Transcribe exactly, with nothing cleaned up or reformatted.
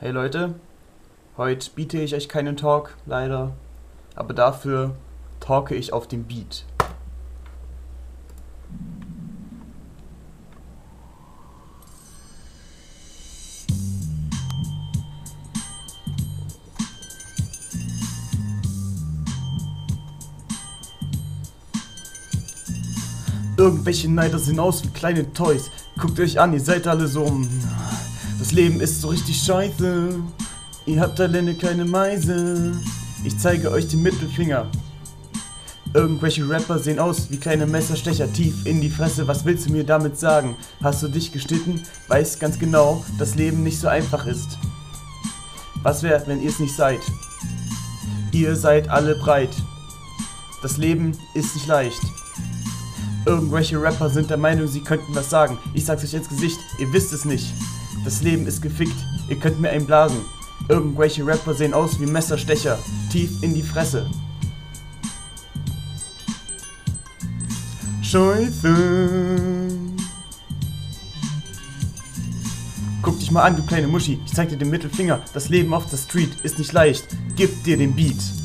Hey Leute, heute biete ich euch keinen Talk, leider, aber dafür talke ich auf dem Beat. Irgendwelche Neider sehen aus wie kleine Toys. Guckt euch an, ihr seid alle so... Das Leben ist so richtig scheiße. Ihr habt alleine keine Meise. Ich zeige euch den Mittelfinger. Irgendwelche Rapper sehen aus wie kleine Messerstecher tief in die Fresse. Was willst du mir damit sagen? Hast du dich geschnitten? Weiß ganz genau, dass Leben nicht so einfach ist. Was wäre, wenn ihr es nicht seid? Ihr seid alle breit. Das Leben ist nicht leicht. Irgendwelche Rapper sind der Meinung, sie könnten was sagen. Ich sag's euch ins Gesicht, ihr wisst es nicht. Das Leben ist gefickt, ihr könnt mir einblasen. Irgendwelche Rapper sehen aus wie Messerstecher, tief in die Fresse. Scheiße. Guck dich mal an, du kleine Muschi, ich zeig dir den Mittelfinger. Das Leben auf der Street ist nicht leicht, gib dir den Beat.